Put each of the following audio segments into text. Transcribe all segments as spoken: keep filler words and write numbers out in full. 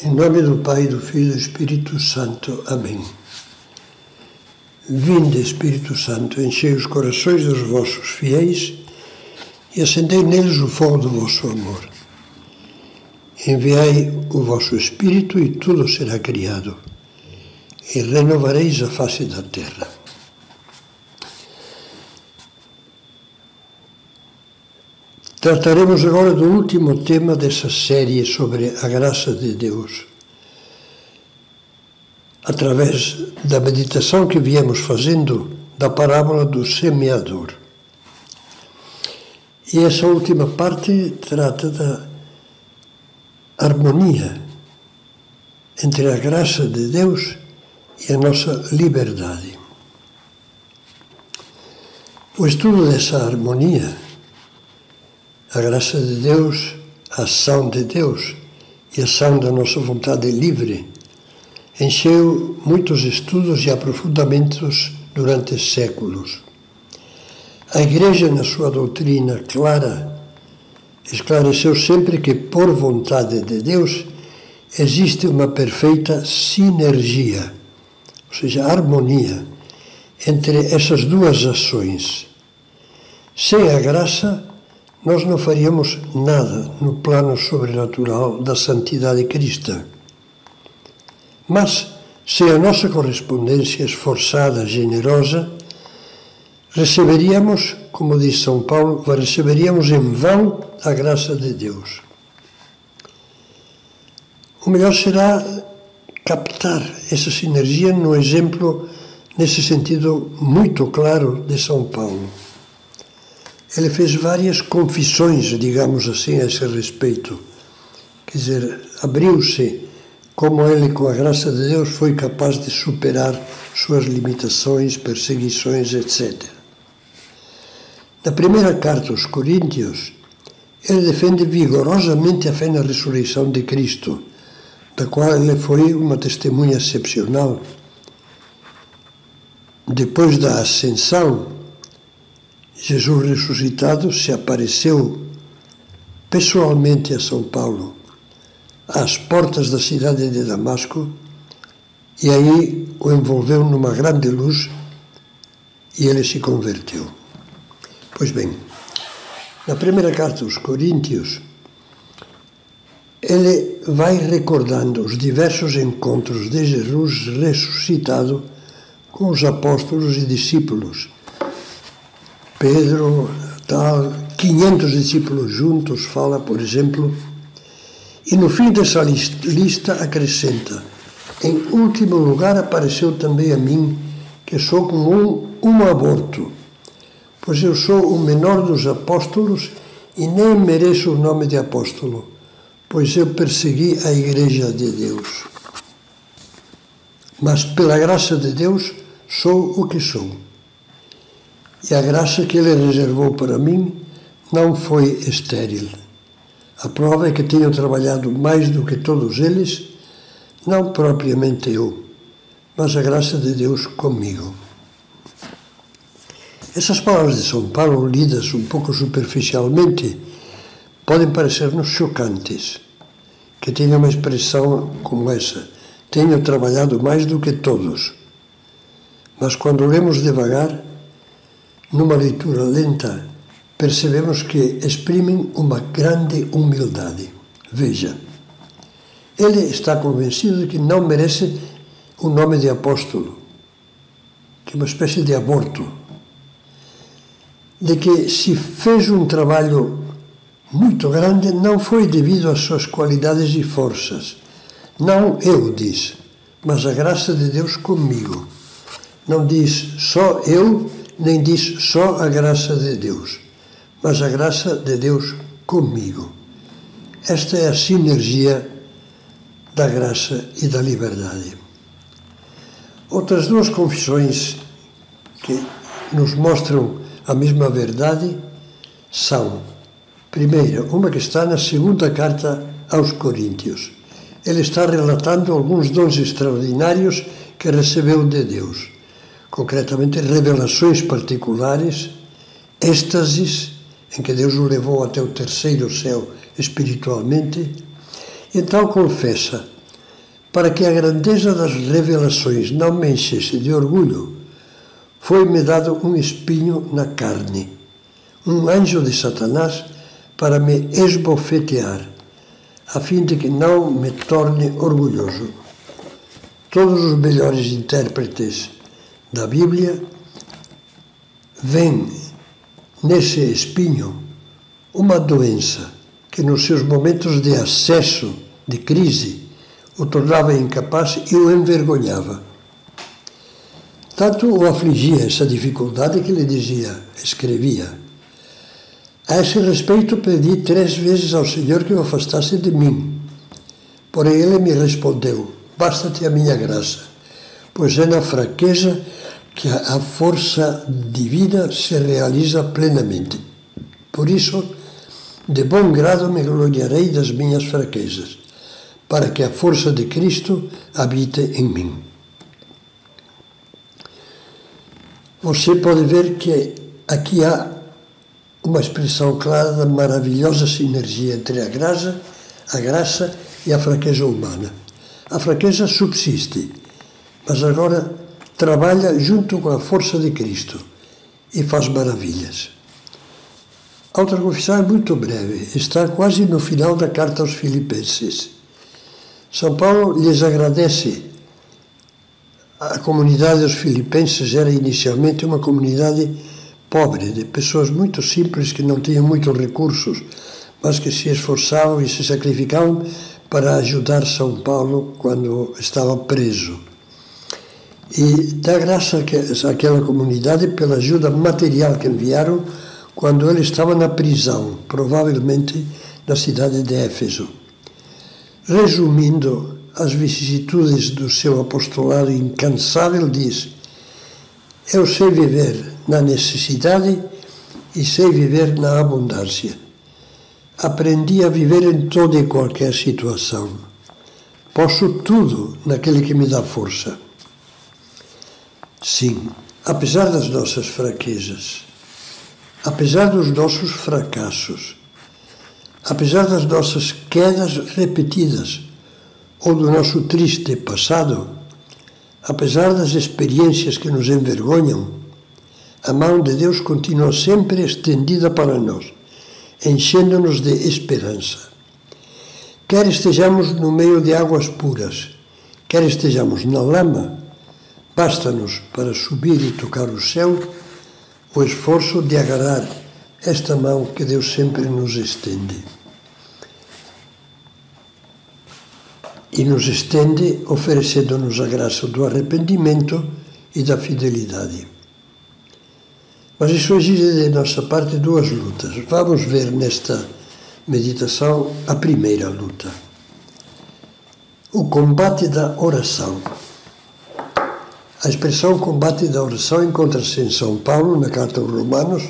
Em nome do Pai, do Filho e do Espírito Santo. Amém. Vinde, Espírito Santo, enchei os corações dos vossos fiéis e acendei neles o fogo do vosso amor. Enviai o vosso Espírito e tudo será criado, e renovareis a face da terra. Trataremos agora do último tema dessa série sobre a graça de Deus, através da meditação que viemos fazendo da parábola do semeador. E essa última parte trata da harmonia entre a graça de Deus e a nossa liberdade. O estudo dessa harmonia, a graça de Deus, a ação de Deus e a ação da nossa vontade livre, encheu muitos estudos e aprofundamentos durante séculos. A Igreja, na sua doutrina clara, esclareceu sempre que, por vontade de Deus, existe uma perfeita sinergia, ou seja, harmonia, entre essas duas ações. Sem a graça, nós não faríamos nada no plano sobrenatural da santidade cristã. Mas, sem a nossa correspondência esforçada, generosa, receberíamos, como diz São Paulo, receberíamos em vão a graça de Deus. O melhor será captar essa sinergia no exemplo, nesse sentido muito claro, de São Paulo. Ele fez várias confissões, digamos assim, a esse respeito. Quer dizer, abriu-se como ele, com a graça de Deus, foi capaz de superar suas limitações, perseguições, etcétera. Na primeira carta aos Coríntios, ele defende vigorosamente a fé na ressurreição de Cristo, da qual ele foi uma testemunha excepcional. Depois da ascensão, Jesus ressuscitado se apareceu pessoalmente a São Paulo, às portas da cidade de Damasco, e aí o envolveu numa grande luz e ele se converteu. Pois bem, na primeira carta aos Coríntios, ele vai recordando os diversos encontros de Jesus ressuscitado com os apóstolos e discípulos. Pedro, tal, quinhentos discípulos juntos, fala, por exemplo, e no fim dessa lista acrescenta: em último lugar apareceu também a mim, que sou como um, um aborto, pois eu sou o menor dos apóstolos e nem mereço o nome de apóstolo, pois eu persegui a Igreja de Deus. Mas pela graça de Deus sou o que sou. E a graça que Ele reservou para mim não foi estéril. A prova é que tenho trabalhado mais do que todos eles, não propriamente eu, mas a graça de Deus comigo. Essas palavras de São Paulo, lidas um pouco superficialmente, podem parecer-nos chocantes, que tenha uma expressão como essa: tenho trabalhado mais do que todos. Mas quando lemos devagar, numa leitura lenta, percebemos que exprimem uma grande humildade. Veja, ele está convencido de que não merece o nome de apóstolo, que é uma espécie de aborto, de que se fez um trabalho muito grande não foi devido às suas qualidades e forças. Não eu, diz, mas a graça de Deus comigo. Não diz só eu, nem diz só a graça de Deus, mas a graça de Deus comigo. Esta é a sinergia da graça e da liberdade. Outras duas confissões que nos mostram a mesma verdade são, primeira, uma que está na segunda carta aos Coríntios. Ele está relatando alguns dons extraordinários que recebeu de Deus, concretamente revelações particulares, êxtases, em que Deus o levou até o terceiro céu espiritualmente. Então confessa: para que a grandeza das revelações não me enchesse de orgulho, foi-me dado um espinho na carne, um anjo de Satanás para me esbofetear, a fim de que não me torne orgulhoso. Todos os melhores intérpretes da Bíblia veem nesse espinho uma doença que nos seus momentos de acesso, de crise, o tornava incapaz e o envergonhava. Tanto o afligia essa dificuldade que ele dizia, escrevia: a esse respeito pedi três vezes ao Senhor que o afastasse de mim. Porém ele me respondeu: basta-te a minha graça, pois é na fraqueza que a força divina se realiza plenamente. Por isso, de bom grado me gloriarei das minhas fraquezas, para que a força de Cristo habite em mim. Você pode ver que aqui há uma expressão clara da maravilhosa sinergia entre a graça, a graça e a fraqueza humana. A fraqueza subsiste, mas agora trabalha junto com a força de Cristo e faz maravilhas. A outra confissão é muito breve, está quase no final da carta aos Filipenses. São Paulo lhes agradece. A comunidade dos Filipenses era inicialmente uma comunidade pobre, de pessoas muito simples que não tinham muitos recursos, mas que se esforçavam e se sacrificavam para ajudar São Paulo quando estava preso. E dá graça àquela comunidade pela ajuda material que enviaram quando ele estava na prisão, provavelmente na cidade de Éfeso. Resumindo as vicissitudes do seu apostolado incansável, diz: eu sei viver na necessidade e sei viver na abundância. Aprendi a viver em toda e qualquer situação. Posso tudo naquele que me dá força. Sim, apesar das nossas fraquezas, apesar dos nossos fracassos, apesar das nossas quedas repetidas ou do nosso triste passado, apesar das experiências que nos envergonham, a mão de Deus continua sempre estendida para nós, enchendo-nos de esperança. Quer estejamos no meio de águas puras, quer estejamos na lama, basta-nos para subir e tocar o céu o esforço de agarrar esta mão que Deus sempre nos estende. E nos estende oferecendo-nos a graça do arrependimento e da fidelidade. Mas isso exige de nossa parte duas lutas. Vamos ver nesta meditação a primeira luta. O combate da oração. A expressão combate da oração encontra-se em São Paulo, na Carta aos Romanos,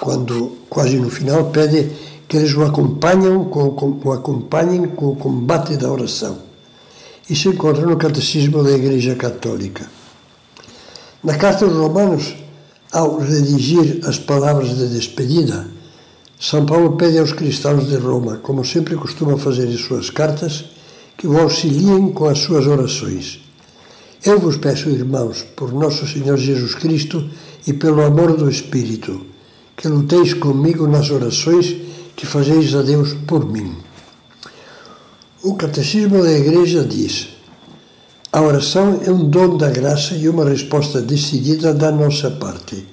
quando, quase no final, pede que eles o acompanhem com, com, o acompanhem com o combate da oração. Isso encontra no Catecismo da Igreja Católica. Na Carta aos Romanos, ao redigir as palavras de despedida, São Paulo pede aos cristãos de Roma, como sempre costuma fazer em suas cartas, que o auxiliem com as suas orações. Eu vos peço, irmãos, por nosso Senhor Jesus Cristo e pelo amor do Espírito, que luteis comigo nas orações que fazeis a Deus por mim. O Catecismo da Igreja diz: a oração é um dom da graça e uma resposta decidida da nossa parte.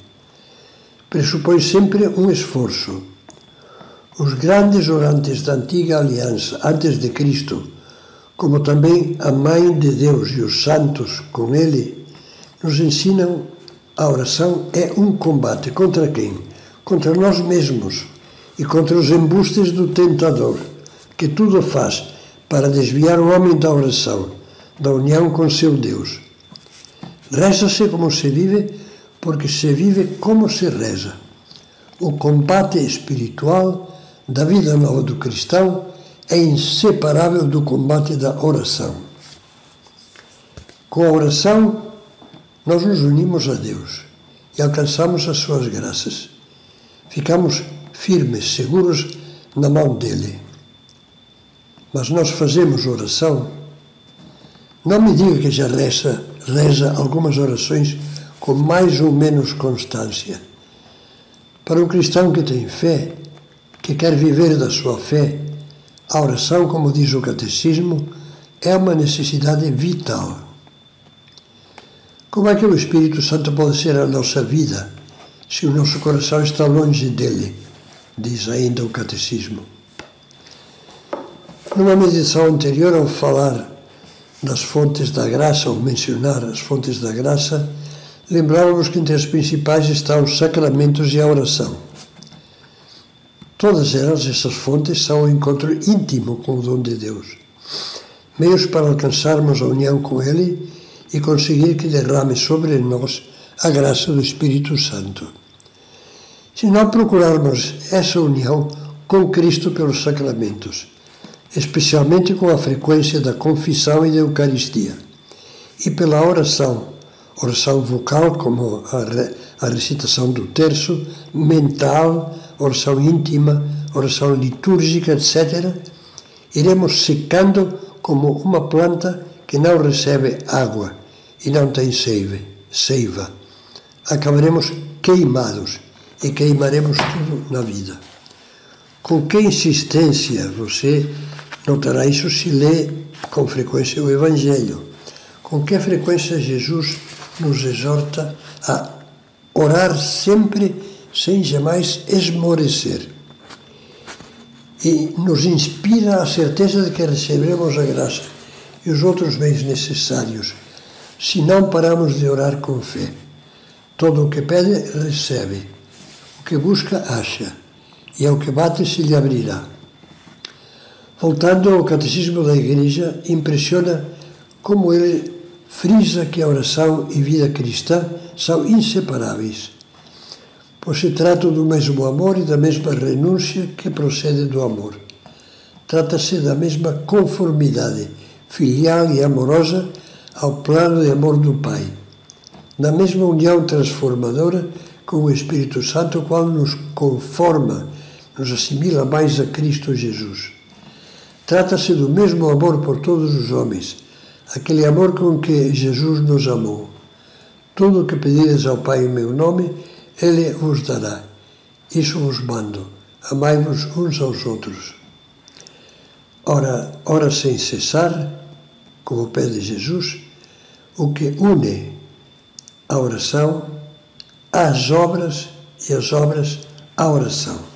Pressupõe sempre um esforço. Os grandes orantes da antiga aliança, antes de Cristo, como também a Mãe de Deus e os santos com Ele, nos ensinam que a oração é um combate contra quem? Contra nós mesmos e contra os embustes do tentador, que tudo faz para desviar o homem da oração, da união com seu Deus. Reza-se como se vive, porque se vive como se reza. O combate espiritual da vida nova do cristão é inseparável do combate da oração. Com a oração, nós nos unimos a Deus e alcançamos as suas graças. Ficamos firmes, seguros na mão dele. Mas nós fazemos oração Não me diga que já reza, reza algumas orações com mais ou menos constância. Para um cristão que tem fé, que quer viver da sua fé, a oração, como diz o Catecismo, é uma necessidade vital. Como é que o Espírito Santo pode ser a nossa vida se o nosso coração está longe dele? Diz ainda o Catecismo. Numa meditação anterior, ao falar das fontes da graça, ou mencionar as fontes da graça, lembrávamos que entre as principais estão os sacramentos e a oração. Todas elas, essas fontes, são um encontro íntimo com o dom de Deus, meios para alcançarmos a união com Ele e conseguir que derrame sobre nós a graça do Espírito Santo. Se não procurarmos essa união com Cristo pelos sacramentos, especialmente com a frequência da confissão e da Eucaristia, e pela oração, oração vocal, como a, a recitação do terço, mental, oração íntima, oração litúrgica, etcétera, iremos secando como uma planta que não recebe água e não tem seiva. Acabaremos queimados e queimaremos tudo na vida. Com que insistência você notará isso se lê com frequência o Evangelho. Com que frequência Jesus nos exorta a orar sempre sem jamais esmorecer. E nos inspira a certeza de que recebemos a graça e os outros bens necessários, se não paramos de orar com fé. Todo o que pede, recebe. O que busca, acha. E ao que bate, se lhe abrirá. Voltando ao Catecismo da Igreja, impressiona como ele frisa que a oração e vida cristã são inseparáveis, pois se trata do mesmo amor e da mesma renúncia que procede do amor. Trata-se da mesma conformidade filial e amorosa ao plano de amor do Pai, da mesma união transformadora com o Espírito Santo, qual nos conforma, nos assimila mais a Cristo Jesus. Trata-se do mesmo amor por todos os homens, aquele amor com que Jesus nos amou. Tudo o que pedires ao Pai em meu nome, Ele vos dará. Isso vos mando, amai-vos uns aos outros. Ora, ora sem cessar, como pede Jesus, o que une a oração às obras e as obras à oração.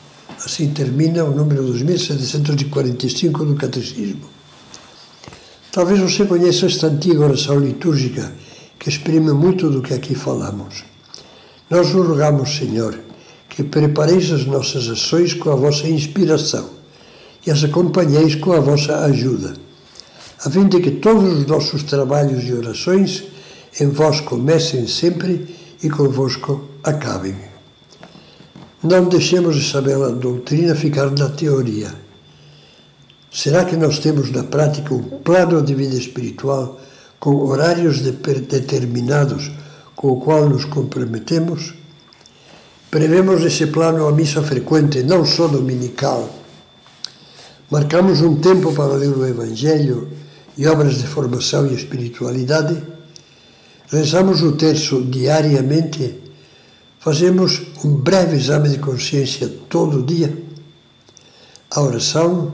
Assim termina o número dois mil setecentos e quarenta e cinco do Catecismo. Talvez você conheça esta antiga oração litúrgica, que exprime muito do que aqui falamos. Nós vos rogamos, Senhor, que prepareis as nossas ações com a vossa inspiração e as acompanheis com a vossa ajuda, a fim de que todos os nossos trabalhos e orações em vós comecem sempre e convosco acabem. Não deixemos essa bela doutrina ficar na teoria. Será que nós temos na prática um plano de vida espiritual com horários de determinados com o qual nos comprometemos? Prevemos esse plano à missa frequente, não só dominical. Marcamos um tempo para ler o Evangelho e obras de formação e espiritualidade, rezamos o terço diariamente, fazemos um breve exame de consciência todo dia. A oração,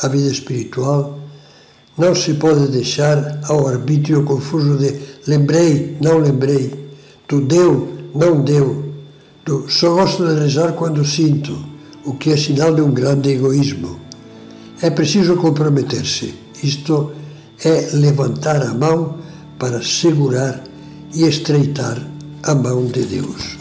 a vida espiritual, não se pode deixar ao arbítrio confuso de lembrei, não lembrei, do deu, não deu, do só gosto de rezar quando sinto, o que é sinal de um grande egoísmo. É preciso comprometer-se, isto é, levantar a mão para segurar e estreitar a mão de Deus.